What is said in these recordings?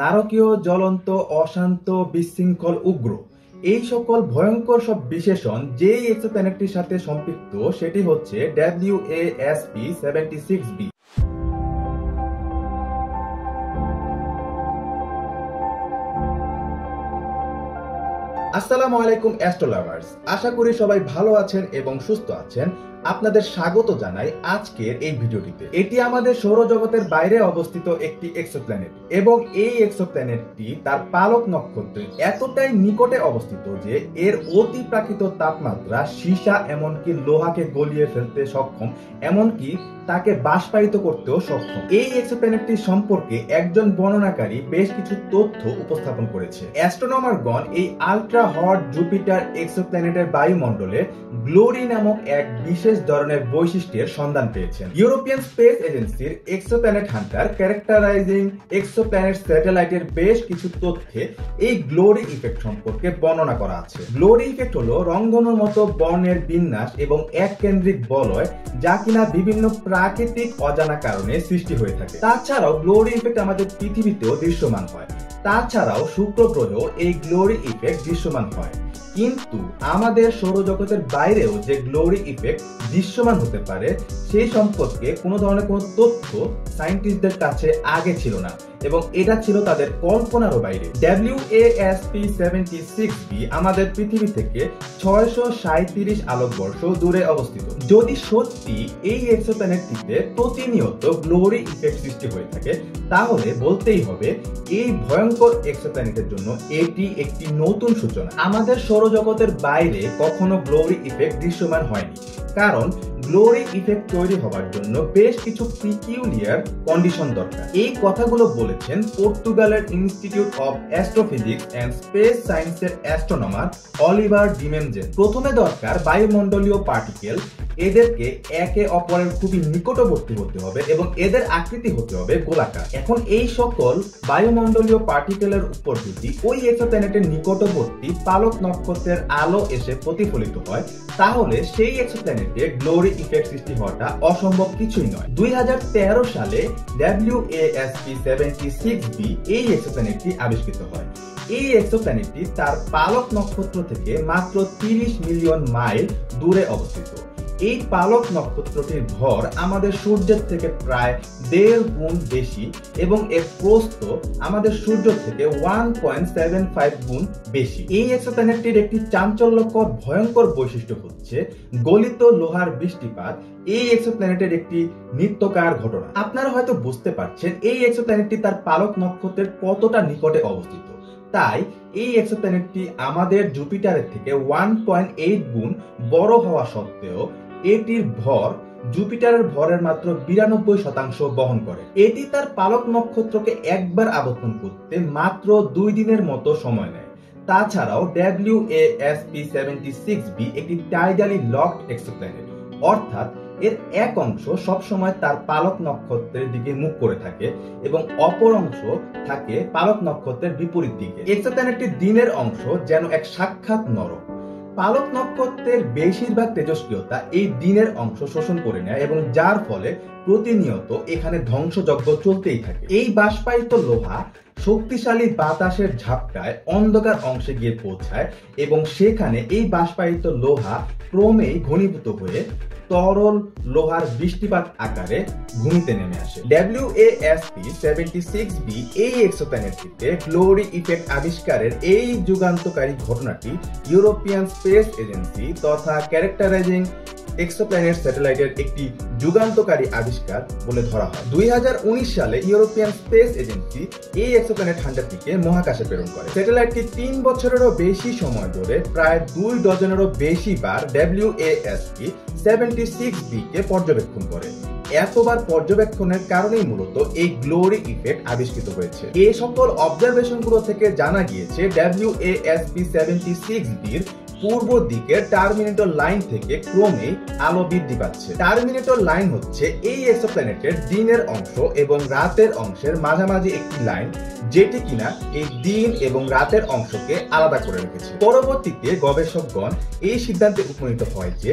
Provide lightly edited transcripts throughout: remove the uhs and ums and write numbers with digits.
নারকীয়, জ্বলন্ত, অশান্ত, বিশৃঙ্খল, উগ্র, এই সকল ভয়ঙ্কর সব বিশেষণ যেই এক্সোপ্ল্যানেটটির সাথে সম্পৃক্ত সেটি হচ্ছে WASP-76b। আসসালামু আলাইকুম অ্যাস্ট্রোলাভার্স, আশা করি সবাই ভালো আছেন এবং সুস্থ আছেন। আপনাদের স্বাগত জানাই আজকের এই ভিডিওটিতে। এটি আমাদের সৌরজগতের বাইরে অবস্থিত একটি এক্সোপ্ল্যানেট এবং এই এক্সোপ্ল্যানেটটি তার পালক নক্ষত্রের এতটাই নিকটে অবস্থিত যে এর অতিপ্রাকৃত তাপমাত্রা সীসা এমনকি লোহাকে গলিয়ে ফেলতে সক্ষম, এমনকি তাকে বাষ্পায়িত করতেও সক্ষম। এই এক্সোপ্ল্যানেটটি সম্পর্কে একজন বর্ণনাকারী বেশ কিছু তথ্য উপস্থাপন করেছে। অ্যাস্ট্রোনমারগণ এই আলট্রা হট জুপিটার এক্সোপ্ল্যানেটের বায়ুমণ্ডলে গ্লোরি নামক এক বিশেষ ধরনের বৈশিষ্ট্যের সন্ধান পেয়েছেন। ইউরোপিয়ান স্পেস এজেন্সির এক্সোপ্ল্যানেট হান্টার ক্যারেক্টারাইজিং এক্সোপ্ল্যানেট স্যাটেলাইটের বেশ কিছু তথ্যে এই গ্লোরি ইফেক্ট সম্পর্কে বর্ণনা করা আছে। গ্লোরি ইফেক্ট হলো রংধনুর মতো বর্ণের বিন্যাস এবং এক কেন্দ্রিক বলয়, যা কিনা বিভিন্ন প্রাকৃতিক অজানা কারণে সৃষ্টি হয়ে থাকে। তাছাড়াও গ্লোরি ইফেক্ট আমাদের পৃথিবীতেও দৃশ্যমান হয়। তাছাড়াও শুক্র গ্রহেও এই গ্লোরি ইফেক্ট দৃশ্যমান হয়। কিন্তু আমাদের সৌরজগতের বাইরেও যে গ্লোরি ইফেক্ট দৃশ্যমান হতে পারে সেই সম্পর্কে কোনো ধরনের কোনো তথ্য সায়েন্টিস্টদের কাছে আগে ছিল না এবং এটা ছিল তাদের কল্পনারও বাইরে। WASP-76b আমাদের পৃথিবী থেকে 637 আলোকবর্ষ দূরে অবস্থিত। যদি সত্যি এই এক্সোপ্ল্যানেটটিতে প্রতিনিয়ত গ্লোরি ইফেক্ট সৃষ্টি হয়ে থাকে, তাহলে বলতেই হবে এই ভয়ঙ্কর এক্সোপ্ল্যানেটের জন্য এটি একটি নতুন সূচনা। আমাদের সৌরজগতের বাইরে কখনো গ্লোরি ইফেক্ট দৃশ্যমান হয়নি, কারণ গ্লোরি ইফেক্ট তৈরি হওয়ার জন্য বেশ কিছু পিকিউলিয়ার কন্ডিশন দরকার। এই কথাগুলো বলেছেন পর্তুগালের institute of astrophysics and space সায়েন্সের অ্যাস্ট্রোনমার অলিভার ডিমেনজেন। প্রথমে দরকার বায়ুমণ্ডলীয় পার্টিকেল, এদেরকে একে অপরের খুবই নিকটবর্তী হতে হবে এবং এদের আকৃতি হতে হবে গোলাকার। এখন এই সকল বায়ুমণ্ডলীয় পার্টিকেলের উপর যদি ওই এক্সোপ্ল্যানেটের নিকটবর্তী পালক নক্ষত্রের আলো এসে প্রতিফলিত হয়, তাহলে সেই এক্সোপ্ল্যানেটে গ্লোরি ইফেক্ট সৃষ্টি হওয়াটা অসম্ভব কিছুই নয়। 2013 সালে WASP-76b এই এক্সোপ্ল্যানেটটি আবিষ্কৃত হয়। এই এক্সোপ্ল্যানেটটি তার পালক নক্ষত্র থেকে মাত্র 30 মিলিয়ন মাইল দূরে অবস্থিত। এই পালক নক্ষত্রটির ভর আমাদের সূর্যের থেকে প্রায় 1.5 গুণ বেশি এবং এর প্রস্থ আমাদের সূর্য থেকে 1.75 গুণ বেশি। এই এক্সোপ্ল্যানেটটির একটি চাঞ্চল্যকর ভয়ঙ্কর বৈশিষ্ট্য হচ্ছে গলিত লোহার বৃষ্টিপাত। এই এক্সোপ্ল্যানেটের একটি নিত্যকার ঘটনা। আপনারা হয়তো বুঝতে পারছেন এই এক্সোপ্ল্যানেটটি তার পালক নক্ষত্রের কতটা নিকটে অবস্থিত। তাই এই এক্সোপ্ল্যানেটটি আমাদের জুপিটারের থেকে 1.8 গুণ বড় হওয়া সত্ত্বেও এটির ভর জুপিটারের ভরের মাত্র 92% বহন করে। এটি তার পালক নক্ষত্রকে একবার আবর্তন করতে মাত্র 2 দিনের মতো সময় নেয়। তাছাড়াও WASP-76b একটি টাইডালি লকড এক্সোপ্ল্যানেট, অর্থাৎ এর এক অংশ সবসময় তার পালক নক্ষত্রের দিকে মুখ করে থাকে এবং অপর অংশ থাকে পালক নক্ষত্রের বিপরীত দিকে। এক্সোপ্ল্যানেটটির দিনের অংশ যেন এক সাক্ষাৎ নরক। পালক নক্ষত্রের বেশিরভাগ তেজস্ক্রিয়তা এই দিনের অংশ শোষণ করে নেয় এবং যার ফলে প্রতিনিয়ত এখানে ধ্বংসযজ্ঞ চলতেই থাকে। এই বাষ্পায়িত লোহা শক্তিশালী বাতাসের ঝাপটায় অন্ধকার অংশে গিয়ে পৌঁছায় এবং সেখানে এই বাষ্পায়িত লোহা ক্রমেই ঘনীভূত হয়ে তরল লোহার বৃষ্টিপাত আকারে ভূমিতে নেমে আসে। WASP-76b এই এক্সোপ্ল্যানেটটিতে গ্লোরি ইফেক্ট আবিষ্কারের এই যুগান্তকারী ঘটনাটি ইউরোপিয়ান স্পেস এজেন্সি তথা ক্যারেক্টারাইজিং এক্সোপ্ল্যানেট স্যাটেলাইটের একটি যুগান্তকারী আবিষ্কার বলে ধরা হয়। 2019 সালে ইউরোপিয়ান স্পেস এজেন্সি এই এক্সোপ্ল্যানেট হান্টারটিকে মহাকাশে প্রেরণ করে। স্যাটেলাইটটি 3 বছরেরও বেশি সময় ধরে প্রায় 2 ডজনেরও বেশি বার WASP-76b কে পর্যবেক্ষণ করে। এতবার পর্যবেক্ষণের কারণেই মূলত এই গ্লোরি ইফেক্ট আবিষ্কৃত হয়েছে। এই সকল অবজারভেশনগুলো থেকে জানা গিয়েছে WASP-76b পূর্ব দিকের টার্মিনেটর লাইন থেকে ক্রমেই আলো বৃদ্ধি পাচ্ছে। টার্মিনেটর লাইন হচ্ছে এই এক্সোপ্ল্যানেটের দিনের অংশ এবং রাতের অংশের মাঝামাঝি একটি লাইন, যেটি কিনা এই দিন এবং রাতের অংশকে আলাদা করে রেখেছে। পরবর্তীতে গবেষকগণ এই সিদ্ধান্তে উপনীত হয় যে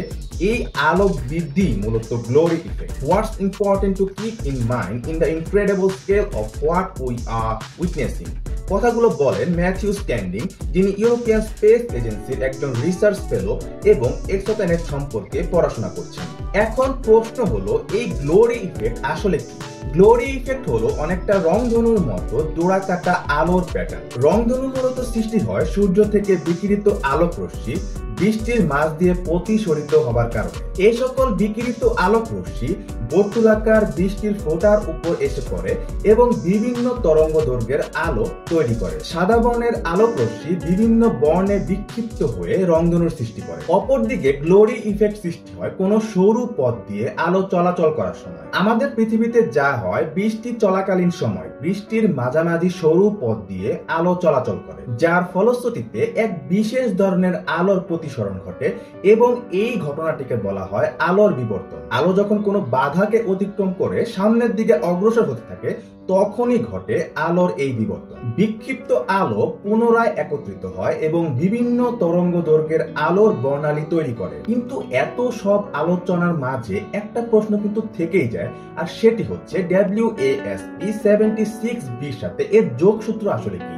এই আলো বৃদ্ধি মূলত glory effect. What's important to keep in mind in the incredible scale of what we are witnessing, কথাগুলো বলেন ম্যাথিউ স্ট্যান্ডিং, যিনি ইউরোপিয়ান স্পেস এজেন্সির একজন রিসার্চ ফেলো এবং এক্সোপ্ল্যানেট সম্পর্কে পড়াশোনা করছেন। এখন প্রশ্ন হলো, এই গ্লোরি ইফেক্ট আসলে কি? গ্লোরি ইফেক্ট হলো অনেকটা রংধনুর মতো দোড়াকাটা আলোর প্যাটার্ন। রংধনু মূলত সৃষ্টি হয় সূর্য থেকে বিকিরিত আলোক রশ্মি বৃষ্টির মাঝ দিয়ে প্রতিসরিত হবার কারণে। এই সকল বিকিরিত আলোক রশ্মি বর্তুলাকার বৃষ্টির ফোঁটার উপর এসে পড়ে এবং বিভিন্ন তরঙ্গ দৈর্ঘ্যের আলো তৈরি করে। সাদা বর্ণের আলোক রশ্মি বিভিন্ন বর্ণে বিক্ষিপ্ত হয়ে রংধনুর সৃষ্টি করে। অপরদিকে গ্লোরি ইফেক্ট সৃষ্টি হয় কোনো সরু পথ দিয়ে আলো চলাচল করার সময়। আমাদের পৃথিবীতে যা হয়, বৃষ্টি চলাকালীন সময় বৃষ্টির মাঝামাঝি সরু পথ দিয়ে আলো চলাচল করে, যার ফলশ্রুতিতে এক বিশেষ ধরনের আলোর প্রতিসরণ ঘটে এবং এই ঘটনাটিকে বলা হয় আলোর বিবর্তন। আলো যখন কোনো বাধাকে অতিক্রম করে সামনের দিকে অগ্রসর হতে থাকে, তখনই ঘটে আলোর এই বিবর্তন। বিক্ষিপ্ত আলো পুনরায় একত্রিত হয় এবং বিভিন্ন তরঙ্গ দৈর্ঘ্যের আলোর বর্ণালী তৈরি করে। কিন্তু এত সব আলোচনার মাঝে একটা প্রশ্ন কিন্তু থেকেই যায়, আর সেটি হচ্ছে WASP-76b সাথে এর যোগসূত্র আসলে কি?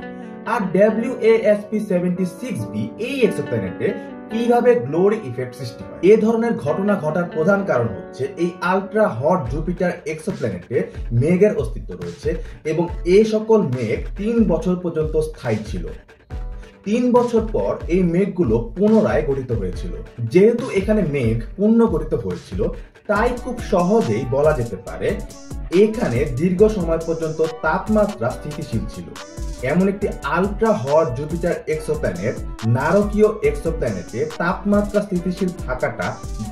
আর WASP-76b এই এক্সোপ্ল্যানেটে কিভাবে গ্লোরি ইফেক্ট সৃষ্টি হয়? এই ধরনের ঘটনা ঘটার প্রধান কারণ হচ্ছে এই আলট্রা হট জুপিটার এক্সোপ্ল্যানেটে মেঘের অস্তিত্ব রয়েছে এবং এই সকল মেঘ 3 বছর পর্যন্ত স্থায়ী ছিল। 3 বছর পর এই মেঘগুলো পুনরায় গঠিত হয়েছিল। যেহেতু এখানে মেঘ পুনর্গঠিত হয়েছিল, তাই খুব সহজেই বলা যেতে পারে এখানে দীর্ঘ সময় পর্যন্ত তাপমাত্রা স্থিতিশীল ছিল। এমন একটি আলট্রা হট জুপিটার এক্সোপ্ল্যানেট নারকীয় এক্সোপ্ল্যানেটে তাপমাত্রা স্থিতিশীল থাকাটা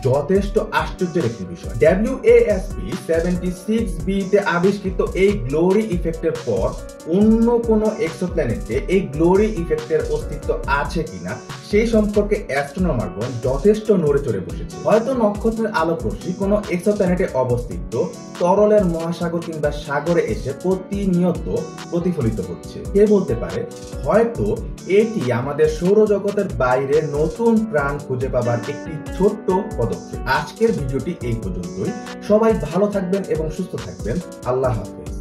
যথেষ্ট আশ্চর্যের একটি বিষয়। WASP-76b তে আবিষ্কৃত এই গ্লোরি ইফেক্টের পর অন্য কোনো এক্সোপ্ল্যানেটে এই গ্লোরি ইফেক্টের অস্তিত্ব আছে কিনা সেই সম্পর্কে অ্যাস্ট্রোনমারগণ যথেষ্ট নড়ে চড়ে বসেছে। হয়তো নক্ষত্রের আলোকরশ্মি কোনো এক্সোপ্ল্যানেটে অবস্থিত তরলের মহাসাগর কিংবা সাগরে এসে প্রতিনিয়ত প্রতিফলিত হচ্ছে। কে বলতে পারে, হয়তো এটি আমাদের সৌরজগতের বাইরে নতুন প্রাণ খুঁজে পাবার একটি ছোট্ট পদক্ষেপ। আজকের ভিডিওটি এই পর্যন্তই। সবাই ভালো থাকবেন এবং সুস্থ থাকবেন। আল্লাহ হাফেজ।